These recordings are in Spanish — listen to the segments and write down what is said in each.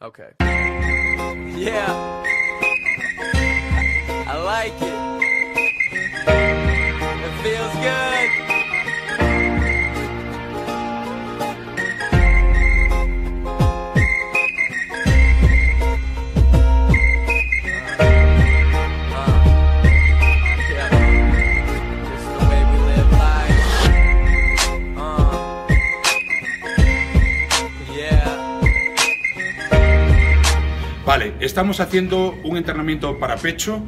Okay. Yeah. I like it. It feels good. Yeah. This is the way we live life. Yeah. Vale, estamos haciendo un entrenamiento para pecho.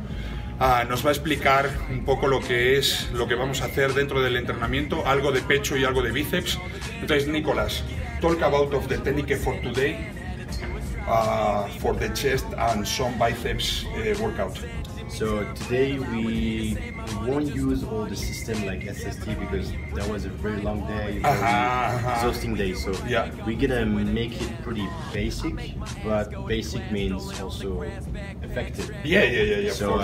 Nos va a explicar un poco lo que vamos a hacer dentro del entrenamiento, algo de pecho y algo de bíceps. Entonces, Nicolás, talk about of the technique for today for the chest and some biceps workout. So today we won't use all the system like SST because that was a very long day, exhausting day. So yeah, we're gonna make it pretty basic, but basic means also effective. Yeah. So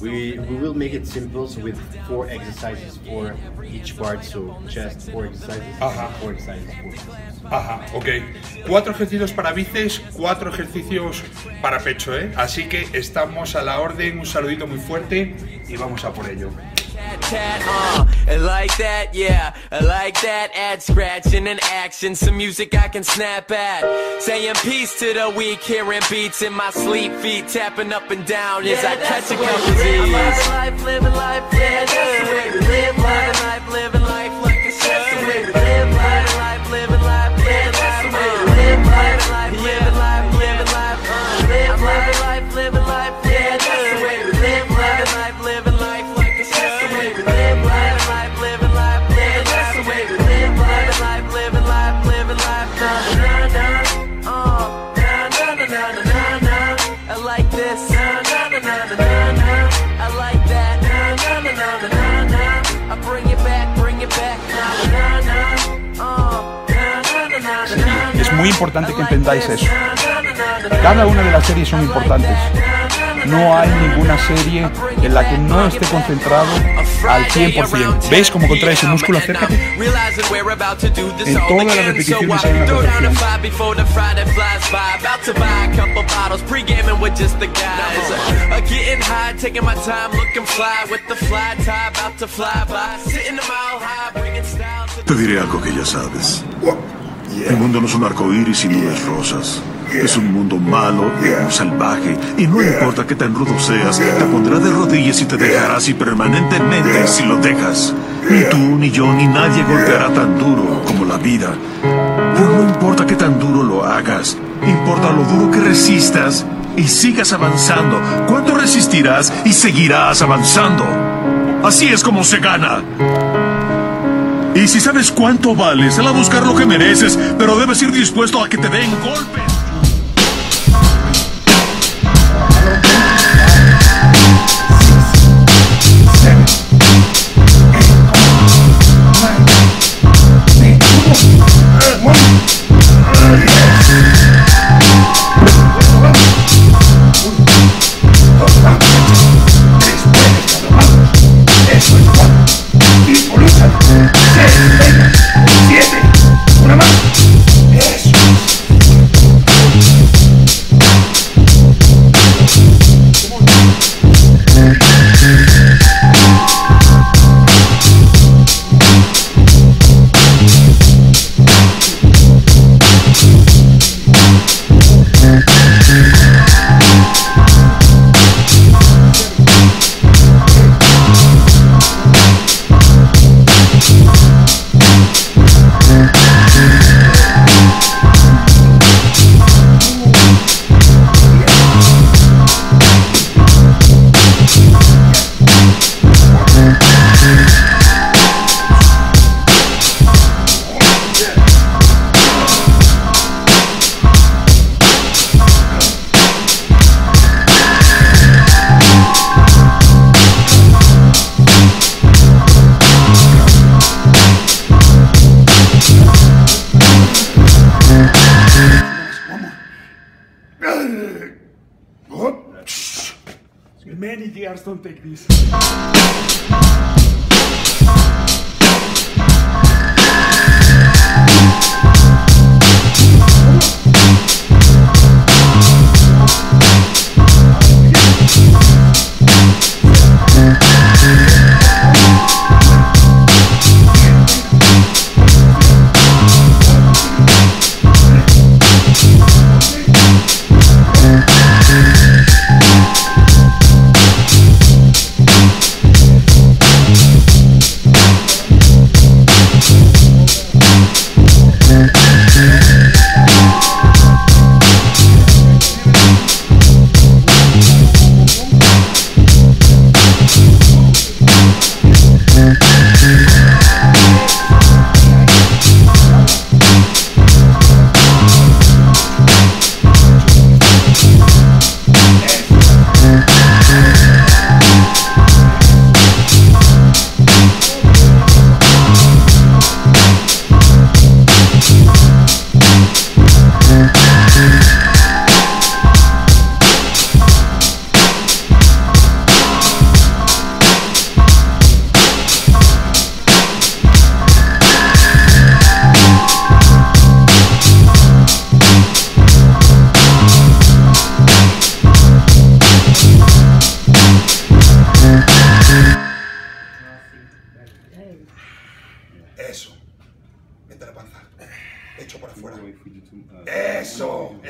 we will make it simple. So with 4 exercises for each part. So chest 4 exercises, 4 exercises, 4 exercises. Okay. 4 ejercicios para bíceps, 4 ejercicios para pecho, ¿eh? Así que estamos a la orden. Un saludito muy fuerte y vamos a por ello. Es muy importante que entendáis eso. Cada una de las series son importantes. No hay ninguna serie en la que no esté concentrado al 100%. ¿Veis cómo contraes el músculo? Acércate. En todas las repeticiones hay una contracción. Te diré algo que ya sabes. El mundo no es un arcoíris y nubes rosas. Es un mundo malo, salvaje. Y no importa qué tan rudo seas, te pondrá de rodillas y te dejará así permanentemente si lo dejas. Ni tú, ni yo, ni nadie golpeará tan duro como la vida. Pero no importa qué tan duro lo hagas, importa lo duro que resistas y sigas avanzando. ¿Cuánto resistirás y seguirás avanzando? Así es como se gana. Y si sabes cuánto vales, sal a buscar lo que mereces, pero debes ir dispuesto a que te den golpes. Many years don't take this.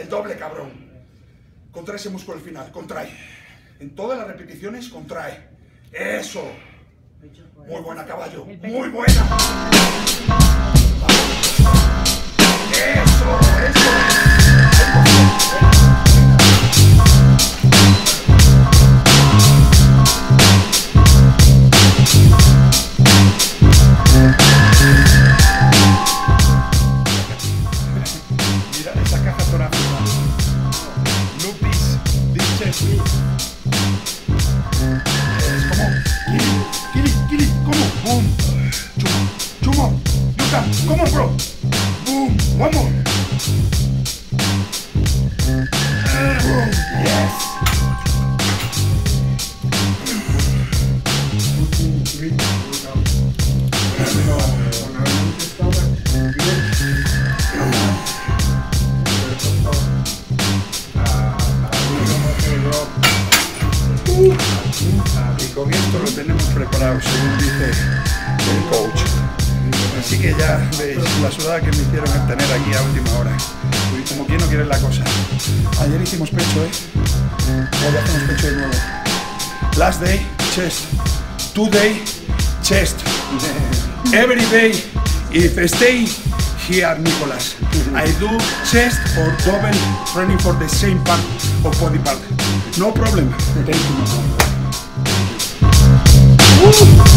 El doble, cabrón. Contrae ese músculo al final, contrae. En todas las repeticiones, contrae. ¡Eso! Muy buena, caballo. ¡Muy buena! ¡Eso! Mira esa caja torácica. Lupis, dices es como... Kili, como, boom, chumo, yuka, como bro, boom, one more, boom, yes. Y con esto lo tenemos preparado, según dice el coach. Así que ya veis la sudada que me hicieron tener aquí a última hora. Y como quien no quiere la cosa. Ayer hicimos pecho, hoy hacemos pecho de nuevo. Last day, chest. Today, chest. Every day, if stay here, Nicolás. I do chest or double training for the same part of body part. No problem. Thank you. Woo!